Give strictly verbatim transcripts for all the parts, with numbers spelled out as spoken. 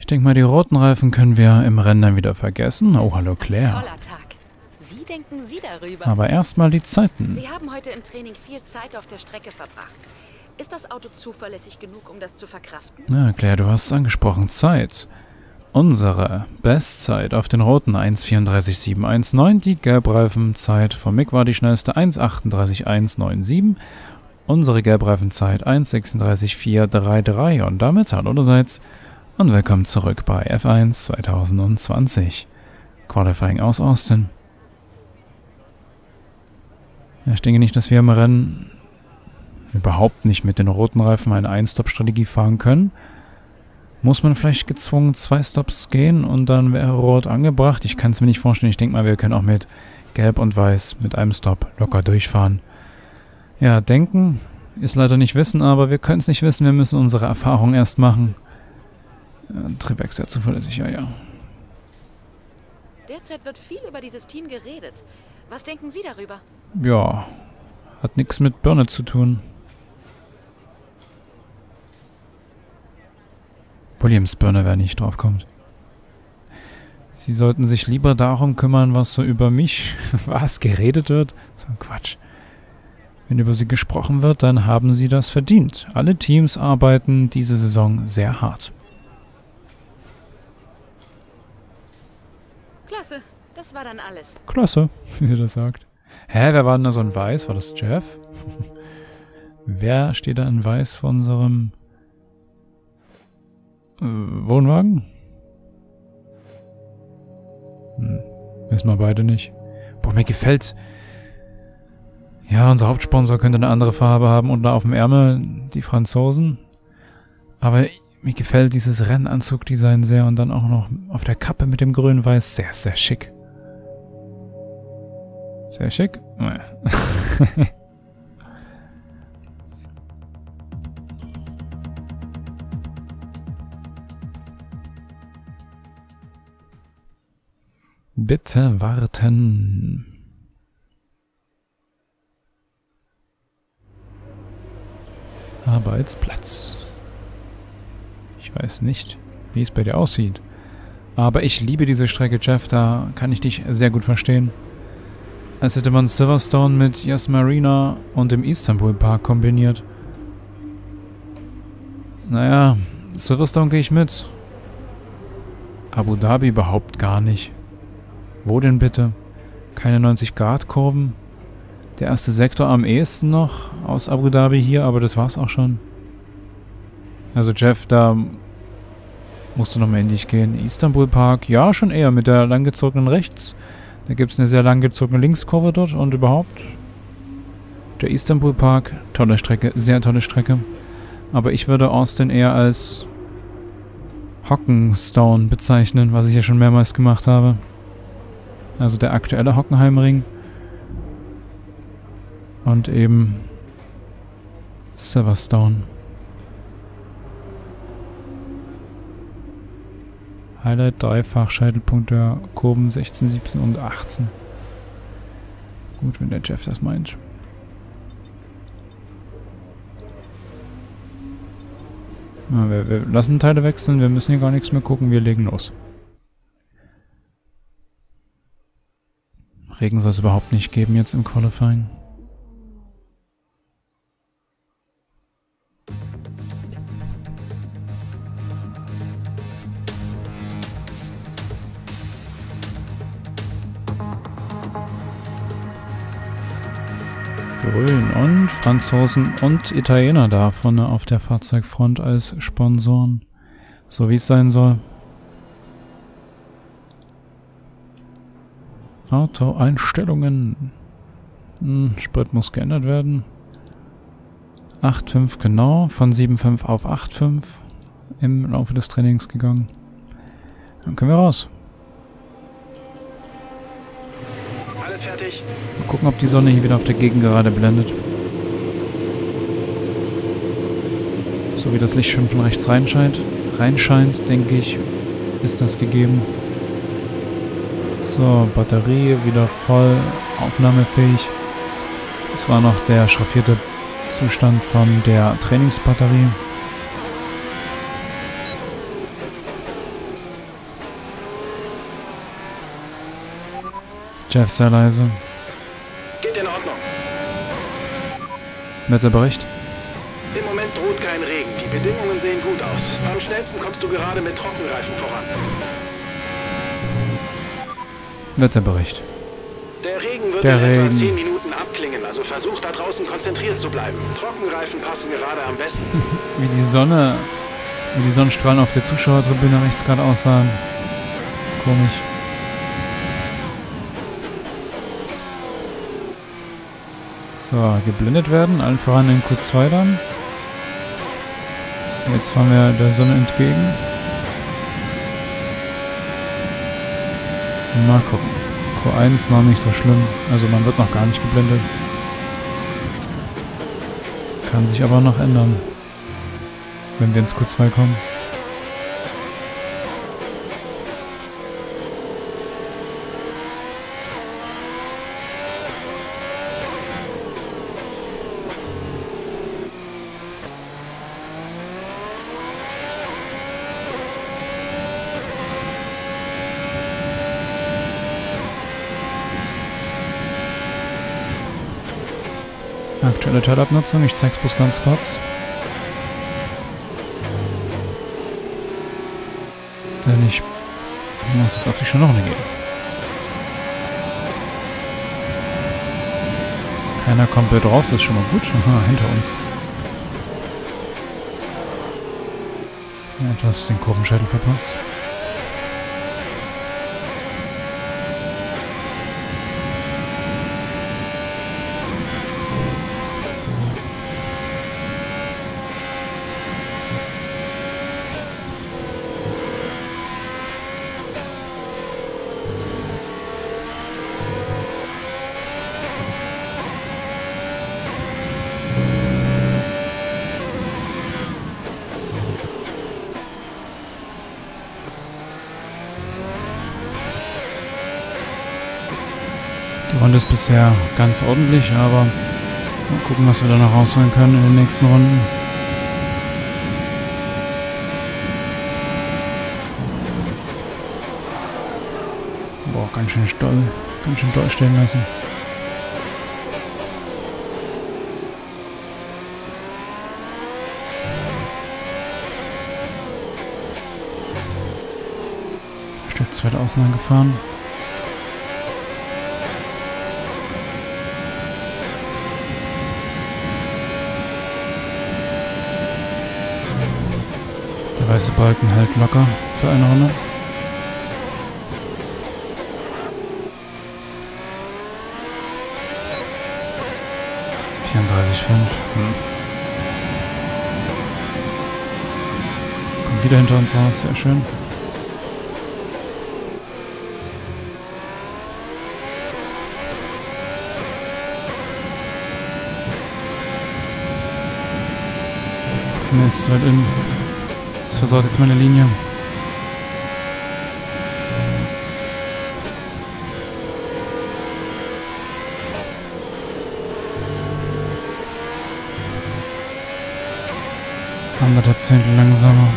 Ich denke mal, die roten Reifen können wir im Rennen dann wieder vergessen. Oh, hallo Claire. Toller Tag. Wie denken Sie darüber? Aber erstmal die Zeiten. Sie haben heute im Training viel Zeit auf der Strecke verbracht. Ist das Auto zuverlässig genug, um das zu verkraften? Na, Claire, du hast es angesprochen. Zeit. Unsere Bestzeit auf den roten eins vierunddreißig sieben eins neun. Die Gelbreifenzeit von Mick war die schnellste eins achtunddreißig eins neun sieben. Unsere Gelbreifenzeit eins sechsunddreißig vier drei drei. Und damit hallo allerseits und willkommen zurück bei F eins zwanzig zwanzig. Qualifying aus Austin. Ja, ich denke nicht, dass wir im Rennen überhaupt nicht mit den roten Reifen eine Ein-Stop-Strategie fahren können. Muss man vielleicht gezwungen zwei Stops gehen und dann wäre Rot angebracht. Ich kann es mir nicht vorstellen. Ich denke mal, wir können auch mit Gelb und Weiß mit einem Stop locker durchfahren. Ja, denken ist leider nicht wissen, aber wir können es nicht wissen. Wir müssen unsere Erfahrung erst machen. Ja, Triebwerk sehr zuverlässig, ja, ja. Derzeit wird viel über dieses Team geredet. Was denken Sie darüber? Ja, hat nichts mit Birne zu tun. Williams Birne, wer nicht drauf kommt. Sie sollten sich lieber darum kümmern, was so über mich, was geredet wird. So ein Quatsch. Wenn über sie gesprochen wird, dann haben sie das verdient. Alle Teams arbeiten diese Saison sehr hart. Klasse, das war dann alles. Klasse, wie sie das sagt. Hä, wer war denn da so in Weiß? War das Jeff? Wer steht da in Weiß vor unserem Wohnwagen? Hm, wissen wir beide nicht. Boah, mir gefällt's. Ja, unser Hauptsponsor könnte eine andere Farbe haben und da auf dem Ärmel die Franzosen. Aber mir gefällt dieses Rennanzug-Design sehr und dann auch noch auf der Kappe mit dem Grün-Weiß. Sehr, sehr schick. Sehr schick? Naja. Bitte warten. Arbeitsplatz. Ich weiß nicht, wie es bei dir aussieht. Aber ich liebe diese Strecke, Jeff. Da kann ich dich sehr gut verstehen. Als hätte man Silverstone mit Yas Marina und dem Istanbul Park kombiniert. Naja, Silverstone gehe ich mit. Abu Dhabi überhaupt gar nicht. Wo denn bitte? Keine neunzig Grad Kurven. Der erste Sektor am ehesten noch aus Abu Dhabi hier, aber das war's auch schon. Also Jeff, da musst du nochmal in dich gehen. Istanbul Park, ja schon eher mit der langgezogenen rechts. Da gibt's eine sehr langgezogene Linkskurve dort und überhaupt. Der Istanbul Park, tolle Strecke, sehr tolle Strecke. Aber ich würde Austin eher als Hockenstone bezeichnen, was ich ja schon mehrmals gemacht habe. Also der aktuelle Hockenheimring und eben Silverstone. Highlight dreifach, Scheitelpunkt der Kurven sechzehn, siebzehn und achtzehn. Gut, wenn der Jeff das meint. Na, wir, wir lassen Teile wechseln, wir müssen hier gar nichts mehr gucken, wir legen los. Regen soll es überhaupt nicht geben jetzt im Qualifying. Grün und Franzosen und Italiener da vorne auf der Fahrzeugfront als Sponsoren. So wie es sein soll. Auto-Einstellungen. Hm, Sprit muss geändert werden. acht Komma fünf genau, von sieben Komma fünf auf acht Komma fünf im Laufe des Trainings gegangen. Dann können wir raus. Alles fertig. Mal gucken, ob die Sonne hier wieder auf der Gegengerade blendet. So wie das Licht schon von rechts reinscheint, reinscheint, denke ich, ist das gegeben. So, Batterie wieder voll, aufnahmefähig. Das war noch der schraffierte Zustand von der Trainingsbatterie. Jeff, sei leise. Geht in Ordnung. Wetterbericht? Im Moment droht kein Regen. Die Bedingungen sehen gut aus. Am schnellsten kommst du gerade mit Trockenreifen voran. Wetterbericht. Der Regen wird in etwa zehn Minuten abklingen, also versuch da draußen konzentriert zu bleiben. Trockenreifen passen gerade am besten. Wie die Sonne, wie die Sonnenstrahlen auf der Zuschauertribüne rechts gerade aussahen. Komisch. So, geblendet werden, allen voran in Q zwei dann. Jetzt fahren wir der Sonne entgegen. Mal gucken. Q eins noch nicht so schlimm, also man wird noch gar nicht geblendet. Kann sich aber noch ändern, wenn wir ins Q zwei kommen. Aktuelle Teilabnutzung, ich zeig's bloß ganz kurz. Denn ich muss jetzt auf die Schnorne gehen. Keiner kommt blöd raus, das ist schon mal gut. Hinter uns. Ja, etwas den Kurvenschädel verpasst. Und ist bisher ganz ordentlich, aber mal gucken, was wir da noch rausholen können in den nächsten Runden. Boah, ganz schön doll, ganz schön doll stehen lassen. Ein Stück zu weit außen angefahren. Weiße Balken hält locker für eine Runde. vierunddreißig Komma fünf. Hm. Kommt wieder hinter uns raus, sehr schön. Nee, ist zu weit innen. Das versorgt jetzt meine Linie. Anderthalb Zehntel langsamer.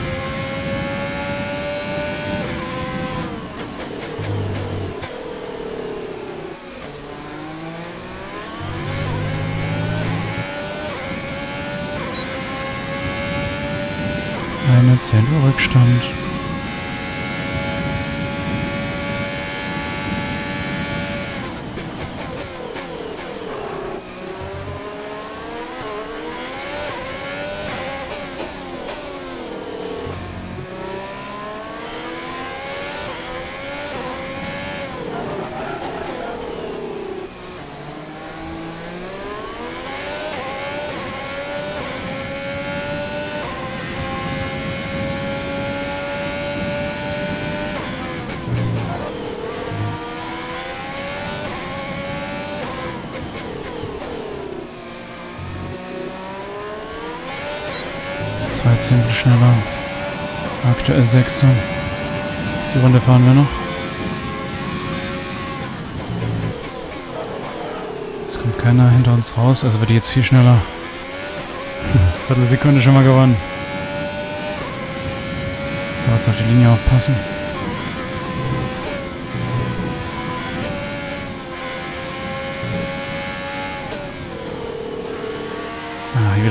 Eine Zehntel Rückstand. Zwei Zehntel schneller. Aktuell sechs. Die Runde fahren wir noch. Es kommt keiner hinter uns raus, also wird die jetzt viel schneller. Viertelsekunde schon mal gewonnen. So, jetzt auf die Linie aufpassen.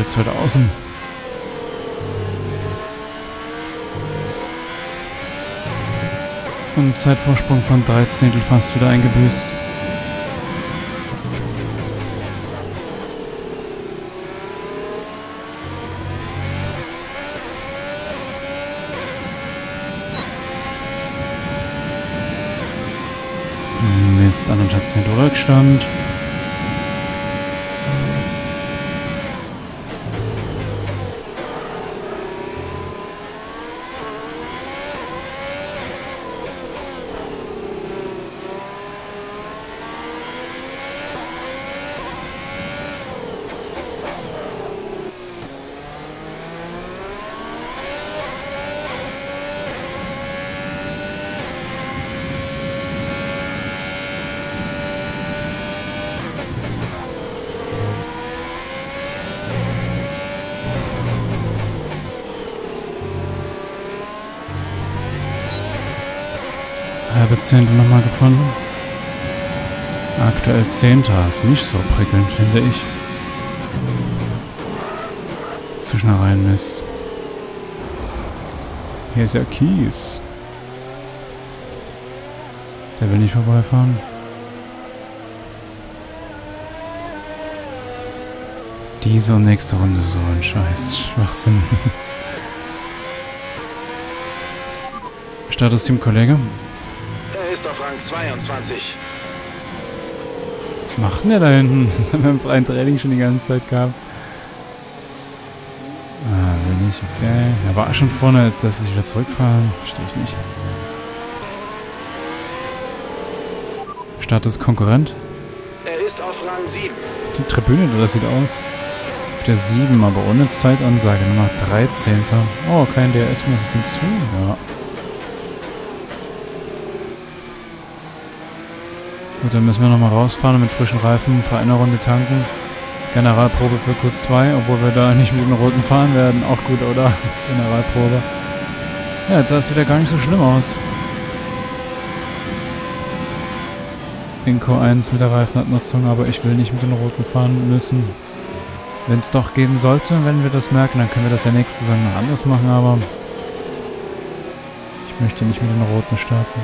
jetzt halt außen. Und Zeitvorsprung von drei Zehntel fast wieder eingebüßt. Mist, anderthalb Zehntel Rückstand. Halbe Zehntel nochmal gefunden. Aktuell Zehnter ist nicht so prickelnd, finde ich. Zu schnell rein, Mist. Hier ist ja Kies. Der will nicht vorbeifahren. Diese und nächste Runde so ein Scheiß Schwachsinn. Status Team Kollege. Ist auf Rang zweiundzwanzig. Was macht denn der da hinten? Das haben wir im freien Training schon die ganze Zeit gehabt. Ah, bin ich okay. Er war schon vorne, jetzt lässt er sich wieder zurückfahren. Verstehe ich nicht. Status Konkurrent. Er ist auf Rang sieben. Die Tribüne, das sieht aus. Auf der sieben, aber ohne Zeitansage. Nummer dreizehn. Oh, kein D R S muss es dem zu. Ja. Gut, dann müssen wir nochmal rausfahren und mit frischen Reifen für eine Runde tanken. Generalprobe für Q zwei, obwohl wir da nicht mit dem Roten fahren werden. Auch gut, oder? Generalprobe. Ja, jetzt sah es wieder gar nicht so schlimm aus. In Q eins mit der Reifenabnutzung, aber ich will nicht mit den Roten fahren müssen. Wenn es doch gehen sollte, wenn wir das merken, dann können wir das ja nächste Saison noch anders machen, aber ich möchte nicht mit den Roten starten.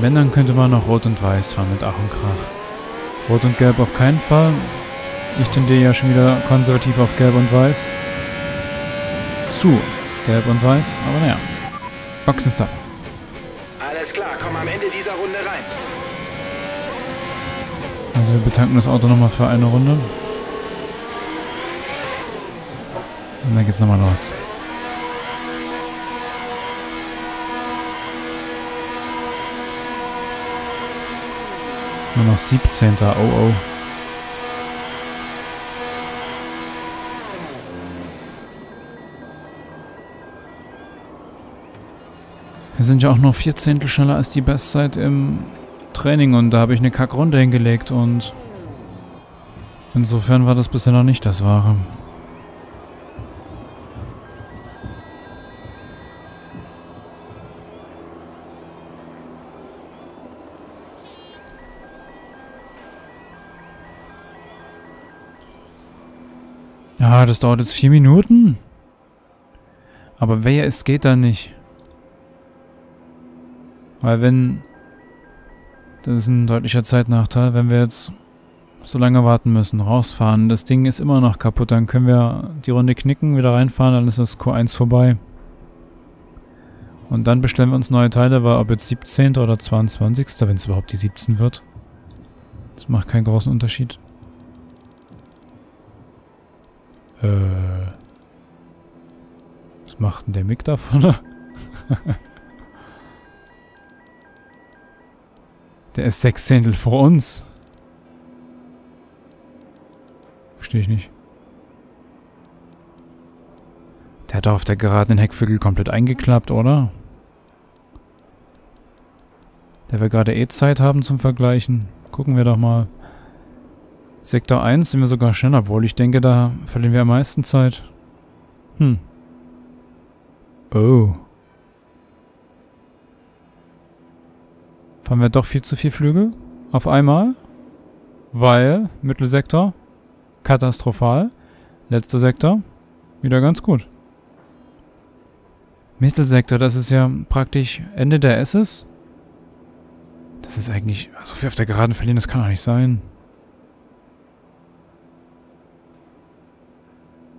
Wenn, dann könnte man noch Rot und Weiß fahren mit Ach und Krach. Rot und Gelb auf keinen Fall. Ich tendiere ja schon wieder konservativ auf Gelb und Weiß. Zu Gelb und Weiß, aber naja. Boxen ist da. Alles klar, komm am Ende dieser Runde rein. Also wir betanken das Auto nochmal für eine Runde. Und dann geht's nochmal los. Nur noch siebzehnter. Oh oh. Wir sind ja auch nur vier Zehntel schneller als die Bestzeit im Training und da habe ich eine Kackrunde hingelegt und insofern war das bisher noch nicht das Wahre. Ja, das dauert jetzt vier Minuten. Aber wer es geht da nicht. Weil wenn... Das ist ein deutlicher Zeitnachteil, wenn wir jetzt so lange warten müssen, rausfahren. Das Ding ist immer noch kaputt, dann können wir die Runde knicken, wieder reinfahren, dann ist das Q eins vorbei. Und dann bestellen wir uns neue Teile, weil ob jetzt siebzehnter oder zweiundzwanzigster, wenn es überhaupt die siebzehnte wird. Das macht keinen großen Unterschied. Äh. Was macht denn der Mick da vorne? Der ist sechs Zehntel vor uns. Verstehe ich nicht. Der hat doch auf der Geraden den Heckflügel komplett eingeklappt, oder? Der wir gerade eh Zeit haben zum Vergleichen. Gucken wir doch mal. Sektor eins sind wir sogar schneller, obwohl ich denke, da verlieren wir am meisten Zeit. Hm. Oh. Fahren wir doch viel zu viel Flügel? Auf einmal? weil Mittelsektor katastrophal, letzter Sektor wieder ganz gut. Mittelsektor, das ist ja praktisch Ende der S's. Das ist eigentlich, so viel auf der Geraden verlieren, das kann doch nicht sein.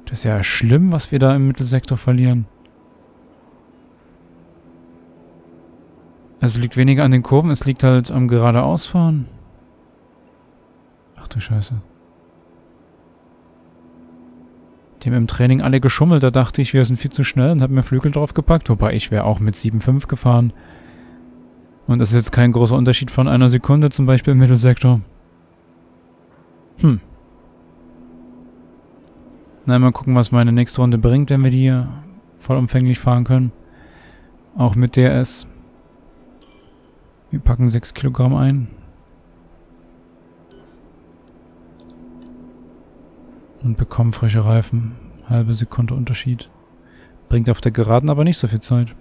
Das ist ja schlimm, was wir da im Mittelsektor verlieren. Es liegt weniger an den Kurven, es liegt halt am geradeausfahren. Ach du Scheiße. Die haben im Training alle geschummelt, da dachte ich, wir sind viel zu schnell und haben mir Flügel draufgepackt, wobei ich wäre auch mit sieben Komma fünf gefahren. Und das ist jetzt kein großer Unterschied von einer Sekunde, zum Beispiel im Mittelsektor. Hm. Na, mal gucken, was meine nächste Runde bringt, wenn wir die hier vollumfänglich fahren können. Auch mit D R S. Wir packen sechs Kilogramm ein. Und bekommen frische Reifen. Halbe Sekunde Unterschied. Bringt auf der Geraden aber nicht so viel Zeit.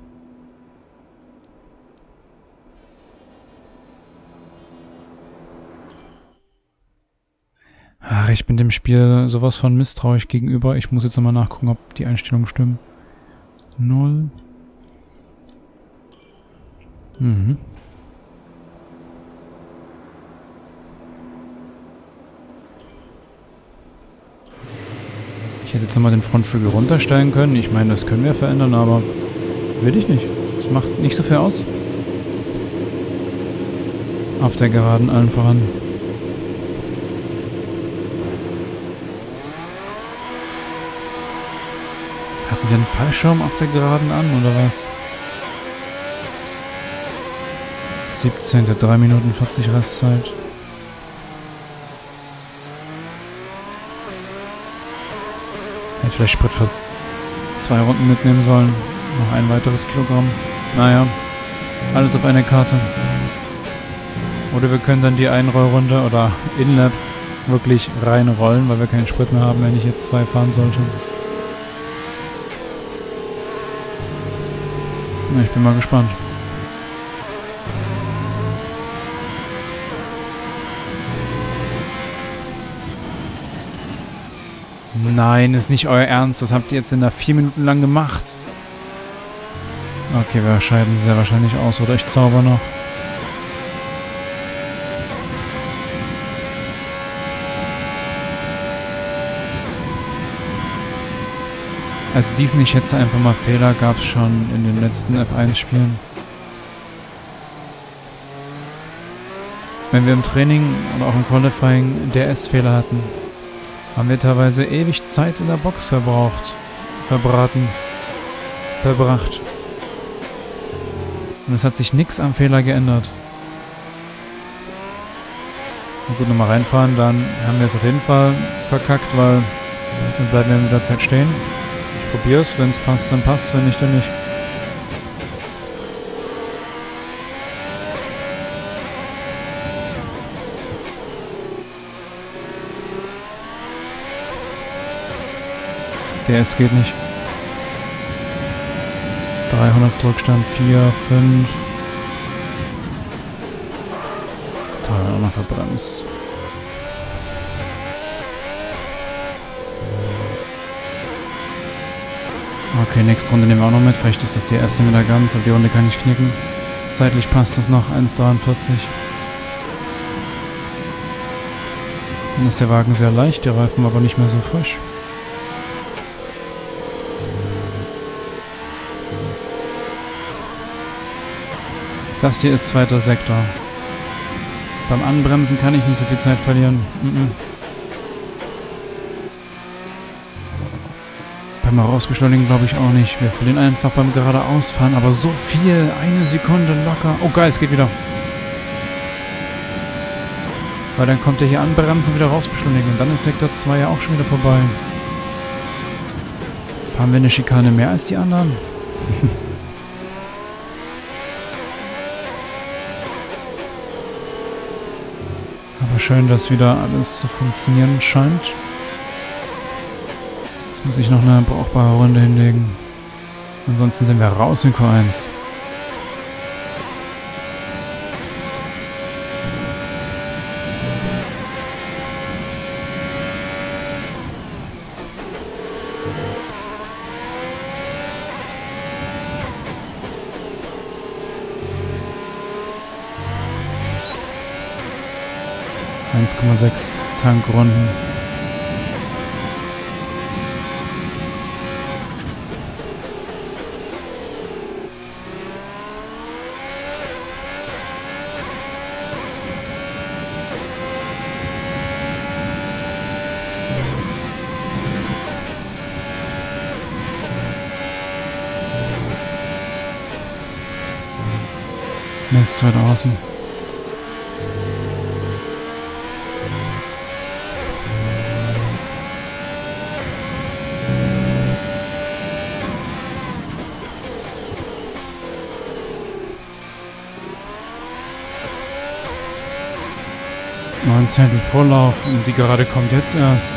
Ach, ich bin dem Spiel sowas von misstrauisch gegenüber. Ich muss jetzt nochmal nachgucken, ob die Einstellungen stimmen. Null. Mhm. Ich hätte jetzt nochmal den Frontflügel runterstellen können. Ich meine, das können wir verändern, aber will ich nicht. Das macht nicht so viel aus. Auf der Geraden allen voran. Hatten wir einen Fallschirm auf der Geraden an, oder was? siebzehnte drei Minuten vierzig Restzeit. Hätte vielleicht Sprit für zwei Runden mitnehmen sollen. Noch ein weiteres Kilogramm. Naja, alles auf einer Karte. Oder wir können dann die Einrollrunde oder Inlap wirklich reinrollen, weil wir keinen Sprit mehr haben, wenn ich jetzt zwei fahren sollte. Ich bin mal gespannt. Nein, ist nicht euer Ernst. Das habt ihr jetzt in der vier Minuten lang gemacht. Okay, wir scheiden sehr wahrscheinlich aus. Oder ich zauber noch. Also diesen, ich schätze einfach mal, Fehler gab es schon in den letzten F eins Spielen. Wenn wir im Training oder auch im Qualifying D R S-Fehler hatten, haben wir teilweise ewig Zeit in der Box verbraucht, verbraten, verbracht. Und es hat sich nichts am Fehler geändert. Und gut, nochmal reinfahren, dann haben wir es auf jeden Fall verkackt, weil dann bleiben wir mit der Zeit stehen. Ich probier's, wenn es passt, dann passt, wenn nicht, dann nicht. Der S geht nicht. dreihundert Rückstand, vier, fünf. Da haben wir auch noch verbremst. Okay, nächste Runde nehmen wir auch noch mit. Vielleicht ist das die erste wieder ganz, aber die Runde kann ich knicken. Zeitlich passt das noch, eins Komma dreiundvierzig. Dann ist der Wagen sehr leicht, der Reifen aber nicht mehr so frisch. Das hier ist zweiter Sektor. Beim Anbremsen kann ich nicht so viel Zeit verlieren. Mm-mm. Beim Rausbeschleunigen glaube ich auch nicht. Wir verlieren einfach beim geradeausfahren, aber so viel. Eine Sekunde locker. Oh geil, es geht wieder. Weil dann kommt der hier anbremsen und wieder rausbeschleunigen. Und dann ist Sektor zwei ja auch schon wieder vorbei. Fahren wir eine Schikane mehr als die anderen? Aber schön, dass wieder alles zu funktionieren scheint. Jetzt muss ich noch eine brauchbare Runde hinlegen. Ansonsten sind wir raus in Q eins. eins Komma sechs Tankrunden. Das ist weit außen. neunzehntel Vorlauf und die Gerade kommt jetzt erst.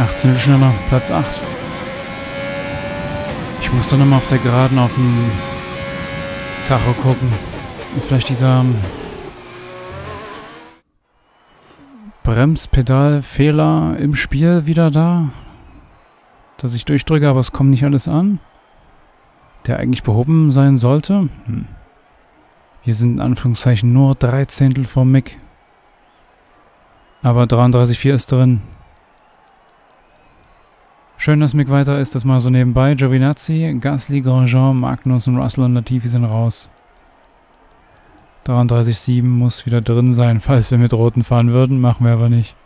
achtzehn schneller, Platz acht. Ich muss doch nochmal auf der Geraden auf dem Tacho gucken. Ist vielleicht dieser Bremspedalfehler im Spiel wieder da? Dass ich durchdrücke, aber es kommt nicht alles an? Der eigentlich behoben sein sollte? Hm. Hier sind in Anführungszeichen nur drei Zehntel vom Mick. Aber dreiunddreißig Komma vier ist drin. Schön, dass Mick weiter ist, das mal so nebenbei. Giovinazzi, Gasly, Grosjean, Magnussen, Russell und Latifi sind raus. dreiunddreißig Komma sieben muss wieder drin sein, falls wir mit Roten fahren würden, machen wir aber nicht.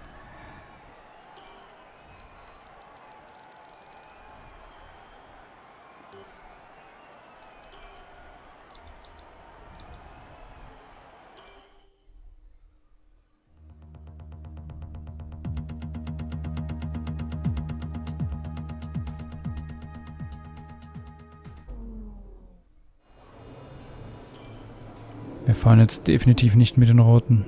Wir fahren jetzt definitiv nicht mit den Roten.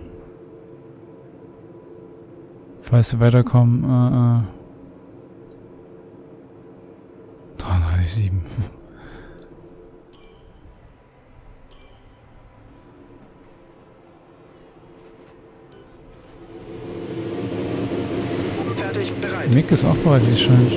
Falls wir weiterkommen, äh, äh. dreiunddreißig Komma sieben. Fertig, bereit. Mick ist auch bereit, wie es scheint.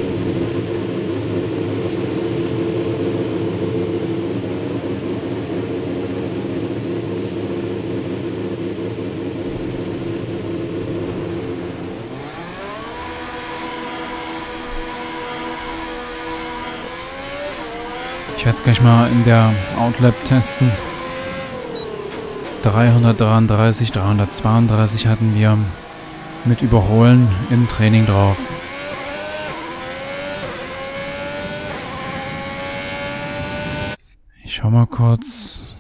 Ich werde es gleich mal in der Outlap testen. dreihundertdreiunddreißig, dreihundertzweiunddreißig hatten wir mit Überholen im Training drauf. Ich schau mal kurz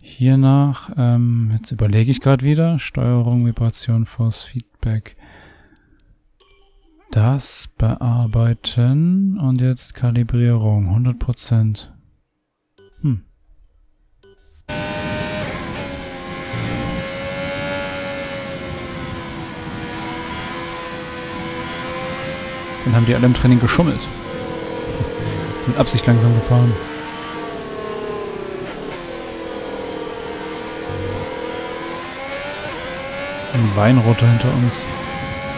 hier nach. Ähm, jetzt überlege ich gerade wieder. Steuerung, Vibration, Force, Feedback. Das bearbeiten und jetzt Kalibrierung, hundert Prozent. Hm. Dann haben die alle im Training geschummelt. Ist mit Absicht langsam gefahren. Ein Weinroter hinter uns.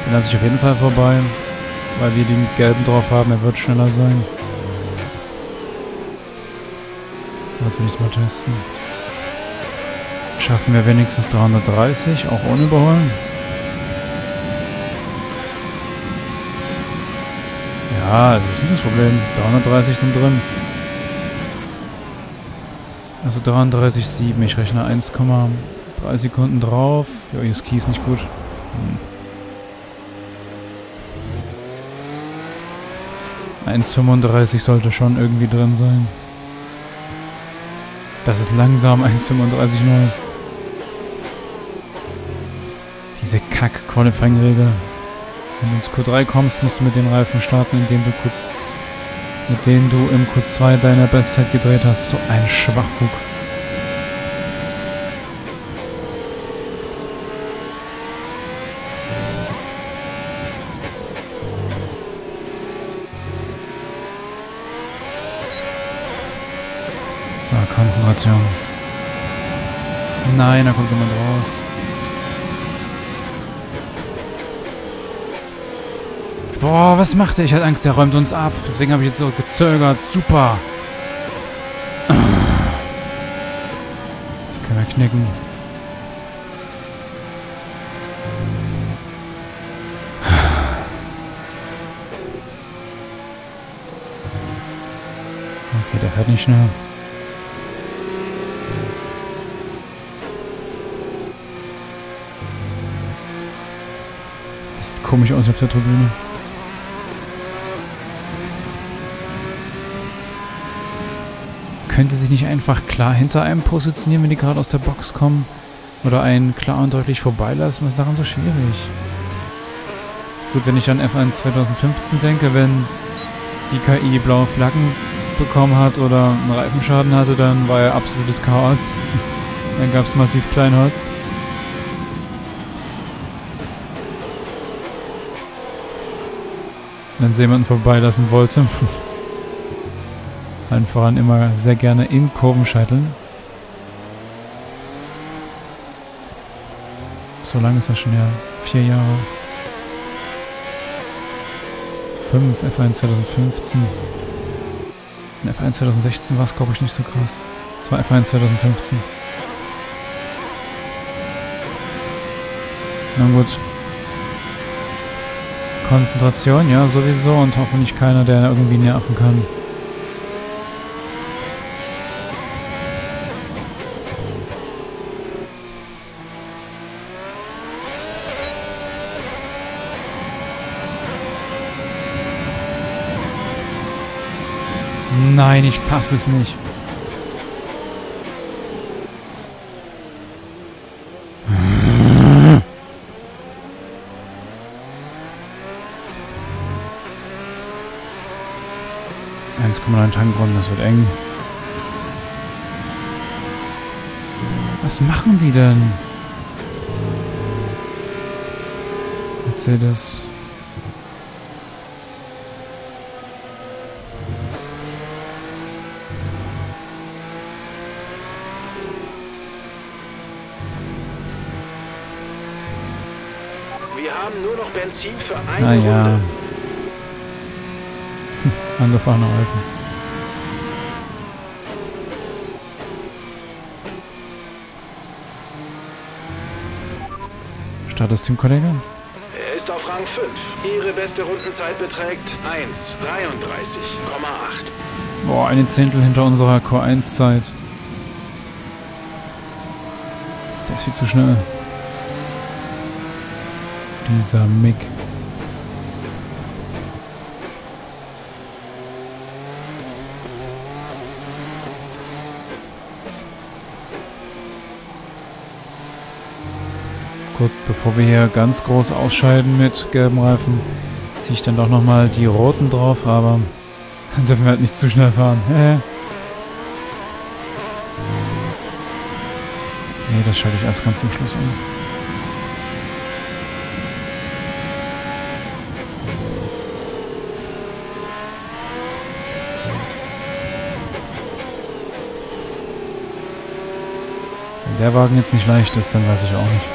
Den lasse ich auf jeden Fall vorbei, weil wir den gelben drauf haben, er wird schneller sein. Jetzt will ich es mal testen. Schaffen wir wenigstens dreihundertdreißig, auch ohne Überholen? Ja, das ist nicht das Problem. dreihundertdreißig sind drin. Also dreiunddreißig Komma sieben, ich rechne eins Komma drei Sekunden drauf. Ja, hier ist Kies nicht gut. Hm. eins Komma fünfunddreißig sollte schon irgendwie drin sein. Das ist langsam, eins Komma fünfunddreißig null. Diese Kack-Qualifying-Regel. Wenn du ins Q drei kommst, musst du mit den Reifen starten, indem du Q mit denen du im Q zwei deine Bestzeit gedreht hast. So ein Schwachfug. So, Konzentration. Nein, da kommt jemand raus. Boah, was macht er? Ich hatte Angst, der räumt uns ab. Deswegen habe ich jetzt so gezögert. Super. Die können wir knicken. Okay, der fährt nicht schnell. Das sieht komisch aus auf der Tribüne. Könnte sich nicht einfach klar hinter einem positionieren, wenn die gerade aus der Box kommen? Oder einen klar und deutlich vorbeilassen? Was ist daran so schwierig? Gut, wenn ich an F eins zwanzig fünfzehn denke, wenn die K I blaue Flaggen bekommen hat oder einen Reifenschaden hatte, dann war ja absolutes Chaos. Dann gab es massiv Kleinholz. Wenn es jemanden vorbeilassen wollte. Allen voran immer sehr gerne in Kurven scheiteln. So lange ist das schon her. Vier Jahre. Fünf, F eins zwanzig fünfzehn. In F eins zwanzig sechzehn war es, glaube ich, nicht so krass. Es war F eins zwanzig fünfzehn. Na gut. Konzentration, ja, sowieso. Und hoffentlich keiner, der irgendwie nerven kann. Nein, ich fasse es nicht. eins Komma neun Tankrum, das wird eng. Was machen die denn? Mercedes. Benzin für eine ah, ja. Runde. Hm, angefahrene Reifen. Startest Team Kollege? Er ist auf Rang fünf. Ihre beste Rundenzeit beträgt eins dreiunddreißig Komma acht. Boah, eine Zehntel hinter unserer Q eins Zeit. Der ist viel zu schnell. Dieser Mick. Gut, bevor wir hier ganz groß ausscheiden mit gelben Reifen, ziehe ich dann doch nochmal die roten drauf, aber dann dürfen wir halt nicht zu schnell fahren. Nee, das schalte ich erst ganz zum Schluss an. Wenn der Wagen jetzt nicht leicht ist, dann weiß ich auch nicht.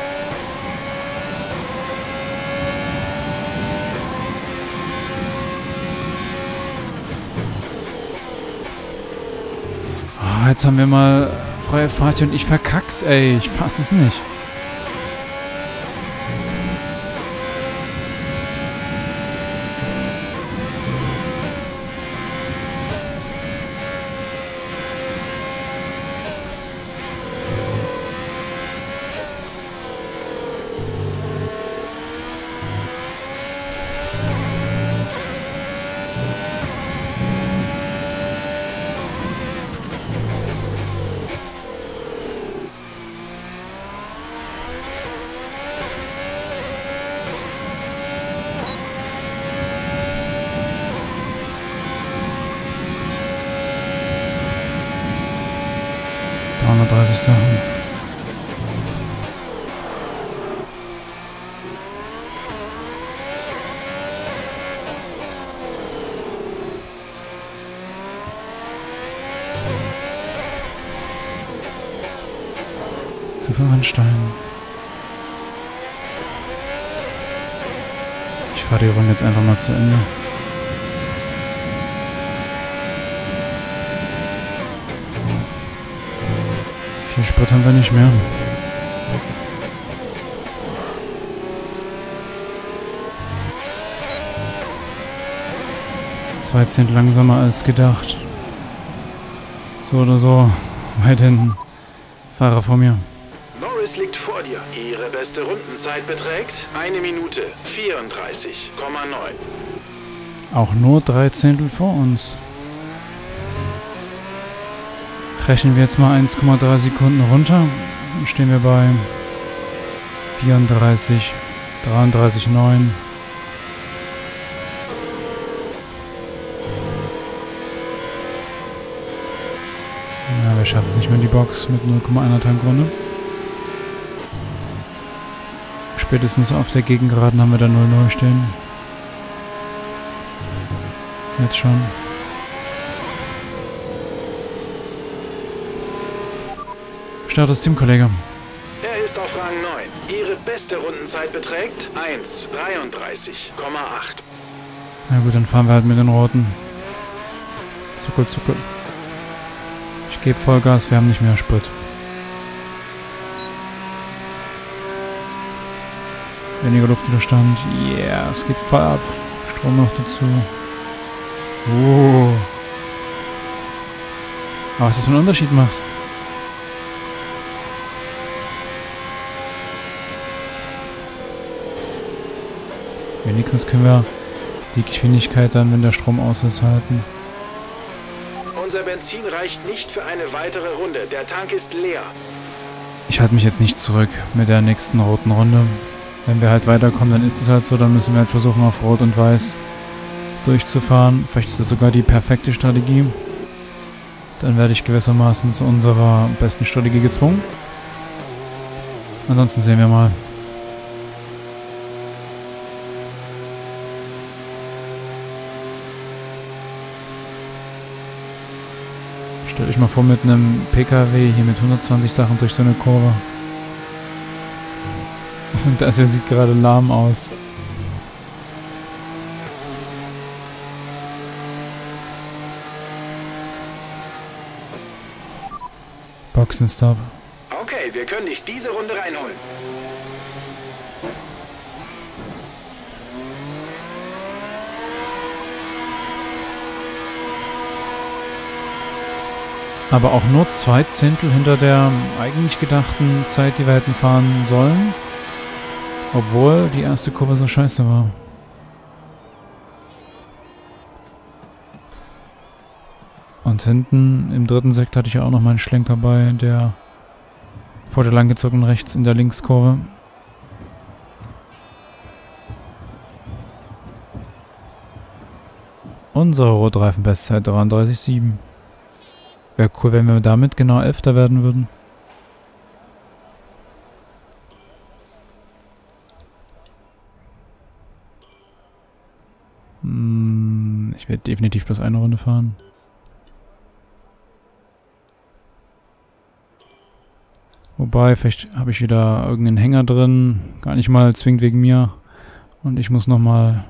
Oh, jetzt haben wir mal freie Fahrt und ich verkack's, ey. Ich fass es nicht. dreißig Sachen. Zu veransteigen. Ich fahre die Runde jetzt einfach mal zu Ende. Viel Sprit haben wir nicht mehr. Zwei Zehntel langsamer als gedacht. So oder so, weit hinten. Fahrer vor mir. Norris liegt vor dir. Ihre beste Rundenzeit beträgt eine Minute vierunddreißig Komma neun. Auch nur drei Zehntel vor uns. Rechnen wir jetzt mal eins Komma drei Sekunden runter. Dann stehen wir bei vierunddreißig, dreiunddreißig Komma neun. Na, wir schaffen es nicht mehr in die Box mit null Komma eins Tankrunde. Spätestens auf der Gegengeraden haben wir da null Komma null stehen. Jetzt schon. Status Teamkollege. Er ist auf Rang neun. Ihre beste Rundenzeit beträgt eine Minute dreiunddreißig Komma acht. Na gut, dann fahren wir halt mit den Roten. Zuckel, zuckel. Ich gebe Vollgas, wir haben nicht mehr Sprit. Weniger Luftwiderstand. Yeah, es geht voll ab. Strom noch dazu. Oh. Aber was das für einen Unterschied macht. Wenigstens können wir die Geschwindigkeit dann, wenn der Strom aus ist, halten. Unser Benzin reicht nicht für eine weitere Runde. Der Tank ist leer. Ich halte mich jetzt nicht zurück mit der nächsten roten Runde. Wenn wir halt weiterkommen, dann ist es halt so. Dann müssen wir halt versuchen, auf Rot und Weiß durchzufahren. Vielleicht ist das sogar die perfekte Strategie. Dann werde ich gewissermaßen zu unserer besten Strategie gezwungen. Ansonsten sehen wir mal. Stellt euch mal vor, mit einem P K W hier mit hundertzwanzig Sachen durch so eine Kurve. Und das hier sieht gerade lahm aus. Boxenstopp. Okay, wir können dich diese Runde reinholen. Aber auch nur zwei Zehntel hinter der eigentlich gedachten Zeit, die wir hätten fahren sollen. Obwohl die erste Kurve so scheiße war. Und hinten im dritten Sektor hatte ich ja auch noch meinen Schlenker bei der vor der langgezogenen rechts in der Linkskurve. Unsere Rotreifen-Bestzeit dreiunddreißig Komma sieben. Wäre cool, wenn wir damit genau Elfter werden würden. Hm, ich werde definitiv bloß eine Runde fahren. Wobei, vielleicht habe ich wieder irgendeinen Hänger drin. Gar nicht mal zwingend wegen mir. Und ich muss nochmal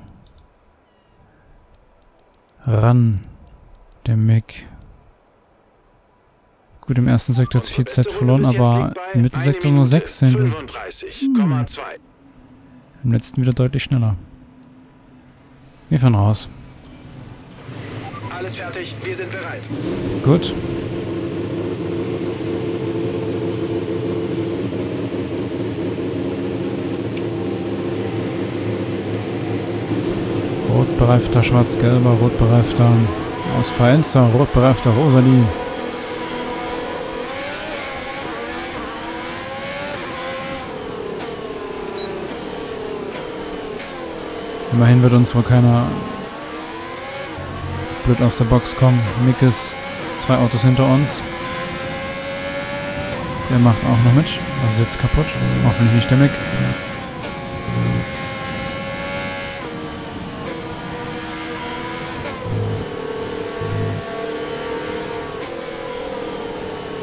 ran. Der Mick. Gut, im ersten Sektor hat es viel Zeit verloren, aber im Mittelsektor nur sechs Zehntel. Hm. Im letzten wieder deutlich schneller. Wir fahren raus. Alles fertig, wir sind bereit. Gut. Rotbereifter schwarz-gelber, rotbereifter aus Faenza, rotbereifter Rosalie. Immerhin wird uns wohl keiner blöd aus der Box kommen. Mick ist zwei Autos hinter uns. Der macht auch noch mit. Das ist jetzt kaputt. Hoffentlich nicht der Mac.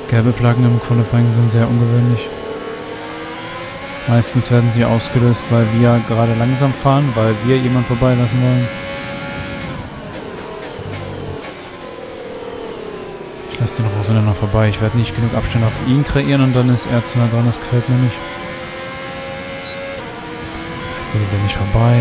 Gelbe Flaggen im Qualifying sind sehr ungewöhnlich. Meistens werden sie ausgelöst, weil wir gerade langsam fahren, weil wir jemanden vorbeilassen wollen. Ich lasse den Rosen noch vorbei. Ich werde nicht genug Abstand auf ihn kreieren und dann ist er zu nah dran. Das gefällt mir nicht. Jetzt wird er nicht vorbei.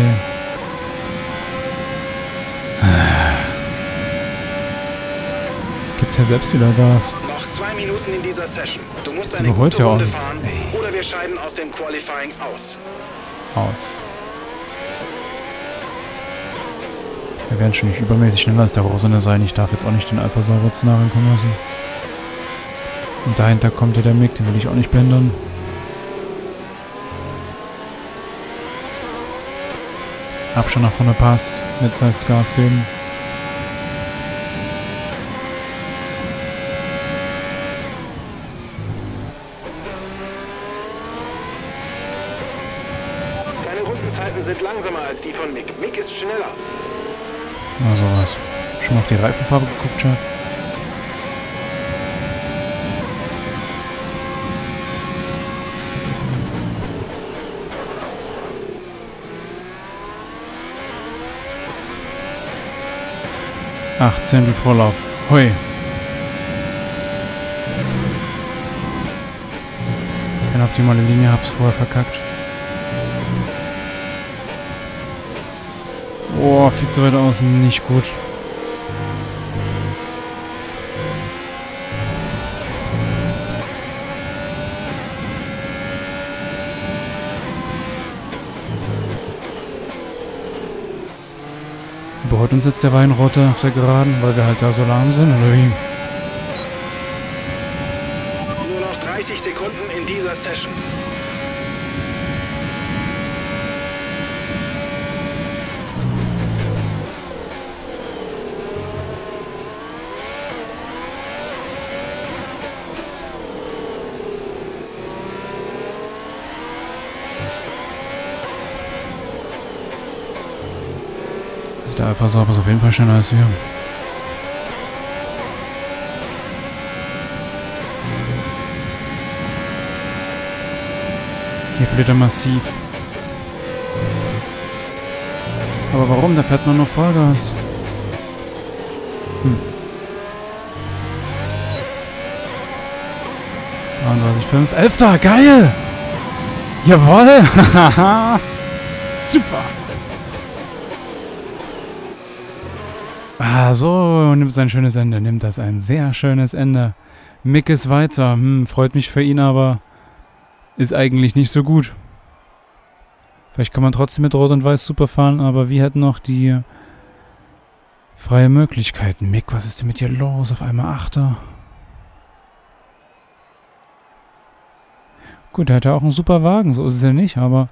Es gibt ja selbst wieder Gas. Noch zwei Minuten in dieser Session. Du musst eine gute Runde fahren, oder wir scheiden aus dem Qualifying aus. Aus. Wir werden schon nicht übermäßig schneller als der Rosane sein. Ich darf jetzt auch nicht den Alpha Sauberts nah rankommen lassen. Und dahinter kommt ja der Mick, den will ich auch nicht behindern. Abstand nach vorne passt. Jetzt heißt es Gas geben. Deine Rundenzeiten sind langsamer als die von Mick. Mick ist schneller. Na sowas. Schon mal auf die Reifenfarbe geguckt, Chef? achtzehntel Vorlauf. Hui. Keine optimale Linie, hab's vorher verkackt. Oh, viel zu weit außen, nicht gut. Überholt uns jetzt der Weinrotte auf der Geraden, weil wir halt da so lahm sind, oder wie? Nur noch dreißig Sekunden in dieser Session. Der Alpha Sauber ist auf jeden Fall schneller als wir. Hier verliert er massiv. Aber warum? Da fährt man nur Vollgas. Hm. dreiunddreißig Komma fünf. Elfter! Geil! Jawohl! Super! Ah, so, nimmt es ein schönes Ende, nimmt das ein sehr schönes Ende. Mick ist weiter, hm, freut mich für ihn, aber ist eigentlich nicht so gut. Vielleicht kann man trotzdem mit Rot und Weiß super fahren, aber wir hätten noch die freie Möglichkeit. Mick, was ist denn mit dir los? Auf einmal Achter. Gut, er hat ja auch einen super Wagen, so ist es ja nicht, aber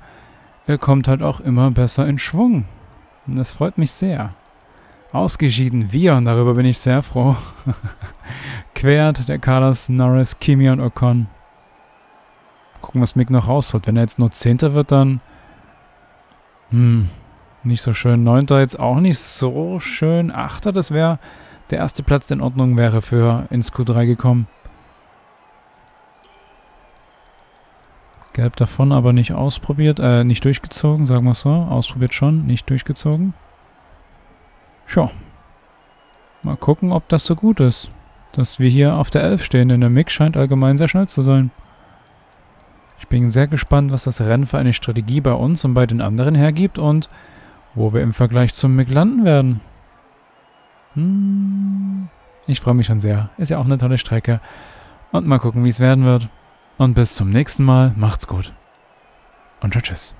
er kommt halt auch immer besser in Schwung. Und das freut mich sehr. Ausgeschieden wir, und darüber bin ich sehr froh. Quert der Carlos, Norris, Kimi und Ocon. Gucken, was Mick noch rausholt. Wenn er jetzt nur Zehnter wird, dann... Hm, nicht so schön. Neunter jetzt auch nicht so schön. Achter, das wäre... Der erste Platz, der in Ordnung wäre, für ins Q drei gekommen. Gelb davon, aber nicht ausprobiert. Äh, nicht durchgezogen, sagen wir es so. Ausprobiert schon, nicht durchgezogen. Tja, mal gucken, ob das so gut ist, dass wir hier auf der elf stehen, denn der Mick scheint allgemein sehr schnell zu sein. Ich bin sehr gespannt, was das Rennen für eine Strategie bei uns und bei den anderen hergibt und wo wir im Vergleich zum Mick landen werden. Hm, ich freue mich schon sehr, ist ja auch eine tolle Strecke und mal gucken, wie es werden wird. Und bis zum nächsten Mal, macht's gut und tschüss.